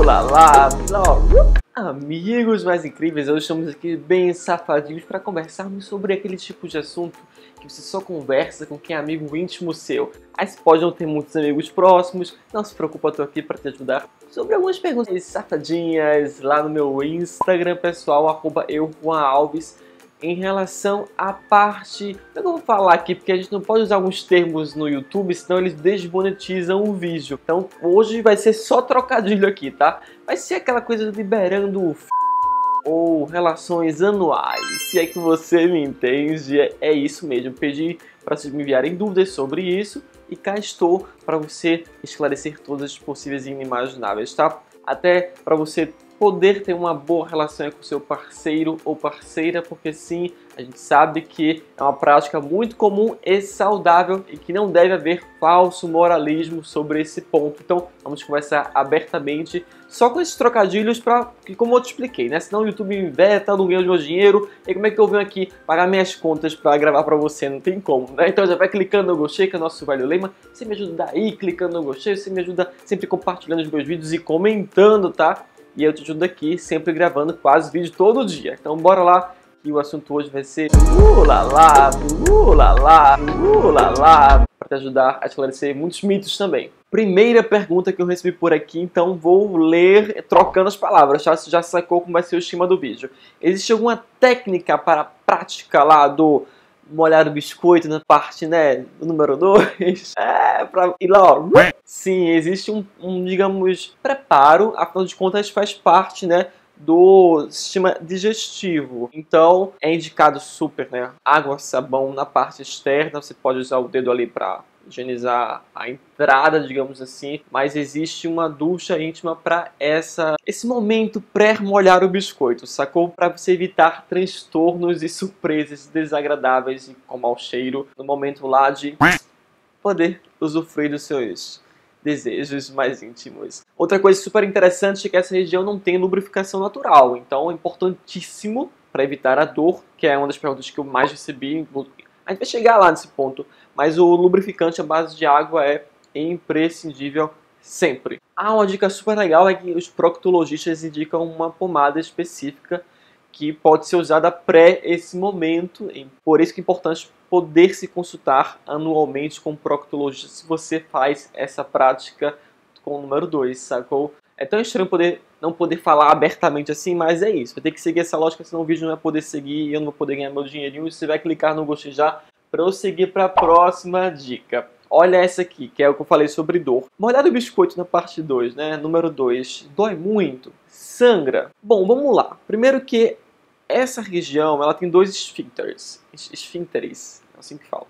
Olá lá, amigos mais incríveis, hoje estamos aqui bem safadinhos para conversarmos sobre aquele tipo de assunto que você só conversa com quem é amigo íntimo seu. Aí você pode não ter muitos amigos próximos, não se preocupa, eu tô aqui para te ajudar. Sobre algumas perguntas safadinhas lá no meu Instagram pessoal, @eu Juan Alves, em relação à parte... Eu não vou falar aqui porque a gente não pode usar alguns termos no YouTube, senão eles desmonetizam o vídeo. Então hoje vai ser só trocadilho aqui, tá? Vai ser aquela coisa liberando o f... ou relações anuais, se é que você me entende. É isso mesmo, pedi para vocês me enviarem dúvidas sobre isso e cá estou para você esclarecer todas as possíveis e inimagináveis, tá? Até para você poder ter uma boa relação com seu parceiro ou parceira, porque sim, a gente sabe que é uma prática muito comum e saudável e que não deve haver falso moralismo sobre esse ponto. Então, vamos conversar abertamente, só com esses trocadilhos, pra que, como eu te expliquei, né? Senão o YouTube me veta, não ganho o meu dinheiro, e como é que eu venho aqui pagar minhas contas para gravar para você? Não tem como, né? Então já vai clicando no gostei, que é o nosso velho lema. Você me ajuda aí clicando no gostei, você me ajuda sempre compartilhando os meus vídeos e comentando, tá? E eu te ajudo aqui, sempre gravando quase vídeo todo dia. Então bora lá, que o assunto hoje vai ser para te ajudar a esclarecer muitos mitos também. Primeira pergunta que eu recebi por aqui, então vou ler trocando as palavras, tá? Você já sacou como vai ser o esquema do vídeo. Existe alguma técnica para a prática lá do molhar o biscoito na parte, né, número 2. É, pra ir lá, ó. Sim, existe um, digamos, preparo, afinal de contas faz parte, né, do sistema digestivo. Então, é indicado super, né, água, sabão na parte externa, você pode usar o dedo ali pra higienizar a entrada, digamos assim, mas existe uma ducha íntima para esse momento pré-molhar o biscoito, sacou? Para você evitar transtornos e surpresas desagradáveis e com mau cheiro no momento lá de poder usufruir dos seus desejos mais íntimos. Outra coisa super interessante é que essa região não tem lubrificação natural, então é importantíssimo para evitar a dor, que é uma das perguntas que eu mais recebi. A gente vai chegar lá nesse ponto, mas o lubrificante à base de água é imprescindível sempre. Ah, uma dica super legal é que os proctologistas indicam uma pomada específica que pode ser usada pré esse momento, por isso que é importante poder se consultar anualmente com o proctologista se você faz essa prática com o número 2, sacou? É tão estranho não poder falar abertamente assim, mas é isso. Vai ter que seguir essa lógica, senão o vídeo não vai poder seguir e eu não vou poder ganhar meu dinheirinho. Você vai clicar no gostei já para eu seguir para a próxima dica. Olha essa aqui, que é o que eu falei sobre dor. Molhar o biscoito na parte 2, né? Número 2. Dói muito? Sangra? Bom, vamos lá. Primeiro que essa região, ela tem 2 esfíncteres. Esfínteres, é assim que fala.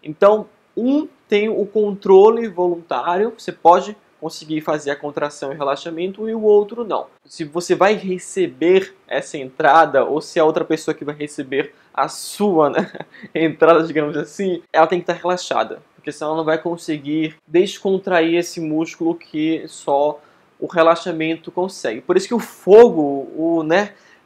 Então, um tem o controle voluntário, você pode conseguir fazer a contração e relaxamento, e o outro não. Se você vai receber essa entrada, ou se a outra pessoa que vai receber a sua, né, entrada, digamos assim, ela tem que estar relaxada, porque senão ela não vai conseguir descontrair esse músculo que só o relaxamento consegue. Por isso que o fogo,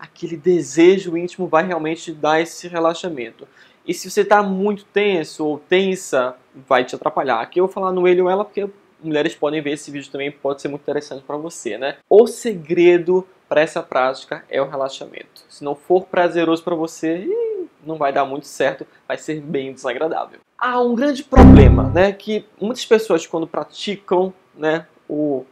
aquele desejo íntimo vai realmente dar esse relaxamento. E se você está muito tenso ou tensa, vai te atrapalhar. Aqui eu vou falar no ele ou ela, porque mulheres podem ver esse vídeo também, pode ser muito interessante para você, né? O segredo para essa prática é o relaxamento. Se não for prazeroso para você, não vai dar muito certo, vai ser bem desagradável. Há um grande problema, né? Que muitas pessoas, quando praticam, né, o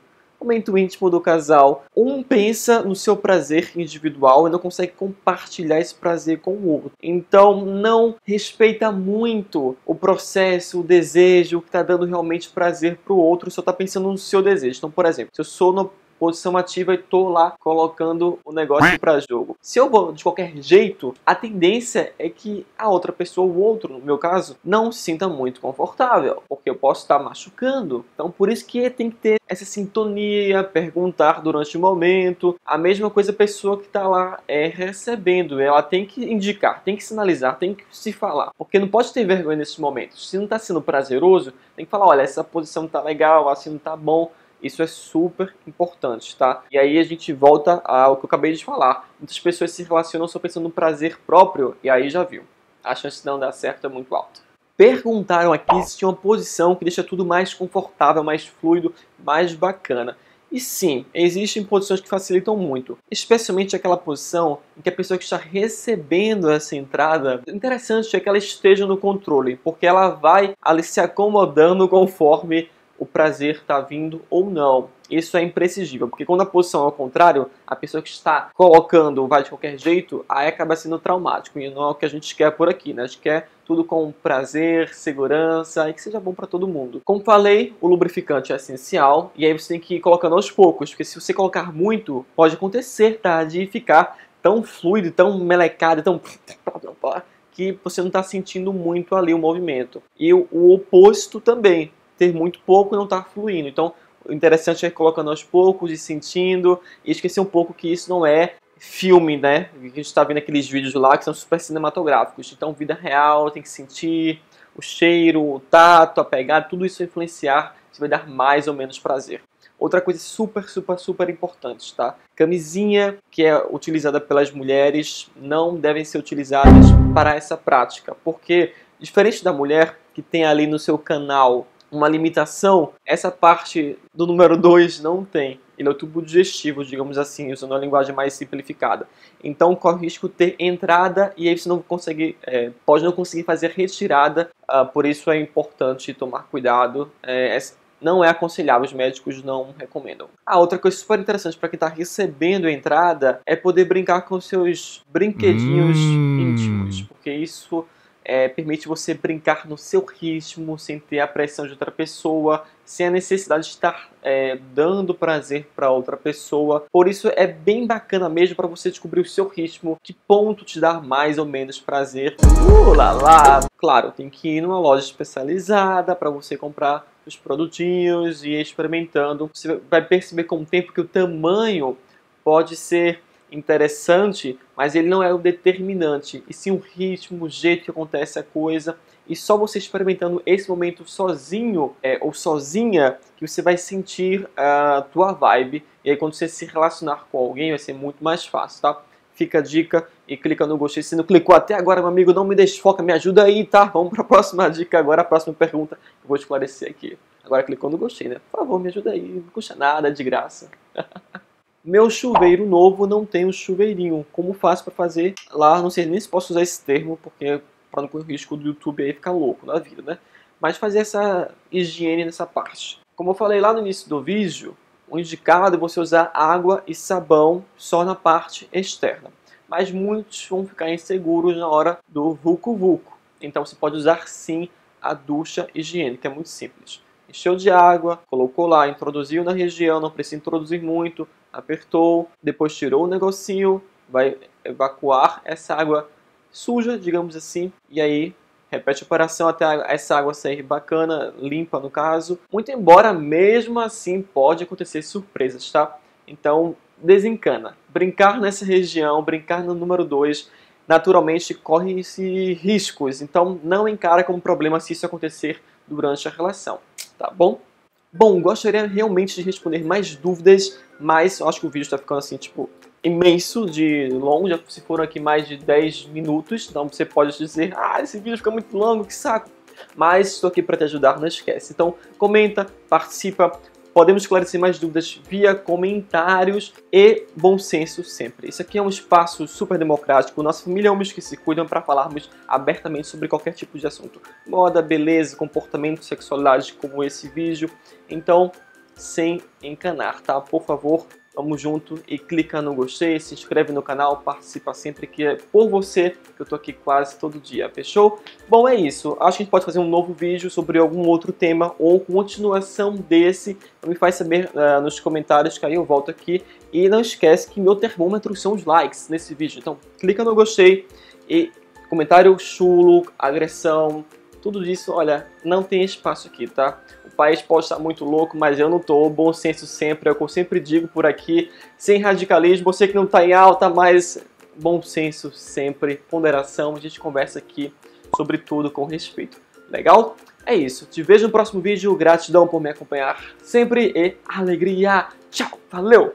momento íntimo do casal, um pensa no seu prazer individual e não consegue compartilhar esse prazer com o outro. Então não respeita muito o processo, o desejo, o que está dando realmente prazer para o outro, só está pensando no seu desejo. Então, por exemplo, se eu sou na posição ativa e estou lá colocando o negócio para jogo, se eu vou de qualquer jeito, a tendência é que a outra pessoa, o outro, no meu caso, não se sinta muito confortável, porque eu posso estar machucando. Então por isso que tem que ter essa sintonia, perguntar durante o momento. A mesma coisa a pessoa que está lá recebendo, ela tem que indicar, tem que sinalizar, tem que se falar, porque não pode ter vergonha nesses momentos. Se não está sendo prazeroso, tem que falar, olha, essa posição não está legal, assim não está bom. Isso é super importante, tá? E aí a gente volta ao que eu acabei de falar. Muitas pessoas se relacionam só pensando no prazer próprio, e aí já viu, a chance de não dar certo é muito alta. Perguntaram aqui se tinha uma posição que deixa tudo mais confortável, mais fluido, mais bacana. E sim, existem posições que facilitam muito, especialmente aquela posição em que a pessoa que está recebendo essa entrada, o interessante é que ela esteja no controle, porque ela vai ali se acomodando conforme o prazer está vindo ou não. Isso é imprescindível, porque quando a posição é ao contrário, a pessoa que está colocando vai de qualquer jeito, aí acaba sendo traumático, e não é o que a gente quer por aqui, né? A gente quer tudo com prazer, segurança e que seja bom para todo mundo. Como falei, o lubrificante é essencial, e aí você tem que ir colocando aos poucos, porque se você colocar muito, pode acontecer, tá? De ficar tão fluido, tão melecado, tão... que você não está sentindo muito ali o movimento. E o oposto também, ter muito pouco e não estar fluindo. Então, o interessante é colocando aos poucos e sentindo, e esquecer um pouco que isso não é filme, né? A gente está vendo aqueles vídeos lá que são super cinematográficos. Então, vida real, tem que sentir o cheiro, o tato, a pegada, tudo isso vai influenciar se vai dar mais ou menos prazer. Outra coisa super, super, super importante, tá? Camisinha, que é utilizada pelas mulheres, não devem ser utilizadas para essa prática, porque, diferente da mulher que tem ali no seu canal uma limitação, essa parte do número 2 não tem. Ele é o tubo digestivo, digamos assim, usando uma linguagem mais simplificada. Então corre o risco de ter entrada e aí você não consegue, pode não conseguir fazer retirada. Por isso é importante tomar cuidado. Não é aconselhável, os médicos não recomendam. Outra coisa super interessante para quem está recebendo a entrada é poder brincar com seus brinquedinhos íntimos, porque isso... permite você brincar no seu ritmo, sem ter a pressão de outra pessoa, sem a necessidade de estar dando prazer para outra pessoa. Por isso é bem bacana mesmo para você descobrir o seu ritmo, que ponto te dá mais ou menos prazer. Claro, tem que ir numa loja especializada para você comprar os produtinhos e ir experimentando. Você vai perceber com o tempo que o tamanho pode ser interessante, mas ele não é o determinante, e sim o ritmo, o jeito que acontece a coisa, e só você experimentando esse momento sozinho ou sozinha que você vai sentir a tua vibe, e aí quando você se relacionar com alguém vai ser muito mais fácil, tá? Fica a dica e clica no gostei. Se não clicou até agora, meu amigo, não me desfoca, me ajuda aí, tá? Vamos para a próxima dica agora, a próxima pergunta que eu vou esclarecer aqui. Agora clicou no gostei, né? Por favor, me ajuda aí, não custa nada, é de graça. Meu chuveiro novo não tem um chuveirinho. Como faço para fazer lá? Não sei nem se posso usar esse termo, porque para não correr o risco do YouTube aí ficar louco na vida, né? Mas fazer essa higiene nessa parte. Como eu falei lá no início do vídeo, o indicado é você usar água e sabão só na parte externa. Mas muitos vão ficar inseguros na hora do vucu-vucu. Então você pode usar sim a ducha higiênica, é muito simples. Encheu de água, colocou lá, introduziu na região, não precisa introduzir muito, apertou, depois tirou o negocinho, vai evacuar essa água suja, digamos assim, e aí repete a operação até essa água sair bacana, limpa no caso. Muito embora, mesmo assim, pode acontecer surpresas, tá? Então, desencana. Brincar nessa região, brincar no número 2, naturalmente corre-se riscos, então não encara como problema se isso acontecer durante a relação. Tá bom? Bom, gostaria realmente de responder mais dúvidas, mas eu acho que o vídeo está ficando assim, tipo, imenso de longo. Já se foram aqui mais de 10 minutos, então você pode dizer, ah, esse vídeo fica muito longo, que saco. Mas estou aqui para te ajudar, não esquece. Então, comenta, participa, podemos esclarecer mais dúvidas via comentários e bom senso sempre. Isso aqui é um espaço super democrático, nossa família é Homens que se Cuidam para falarmos abertamente sobre qualquer tipo de assunto. Moda, beleza, comportamento, sexualidade, como esse vídeo. Então, sem encanar, tá? Por favor, vamos junto e clica no gostei, se inscreve no canal, participa sempre, que é por você que eu tô aqui quase todo dia, fechou? Bom, é isso. Acho que a gente pode fazer um novo vídeo sobre algum outro tema ou continuação desse. Me faz saber nos comentários, que aí eu volto aqui. E não esquece que meu termômetro são os likes nesse vídeo. Então, clica no gostei e comentário chulo, agressão, tudo isso, olha, não tem espaço aqui, tá? O país pode estar muito louco, mas eu não tô. Bom senso sempre, é o que eu sempre digo por aqui. Sem radicalismo, você que não tá em alta, mas bom senso sempre, ponderação. A gente conversa aqui sobre tudo com respeito. Legal? É isso. Te vejo no próximo vídeo. Gratidão por me acompanhar sempre e alegria. Tchau, valeu!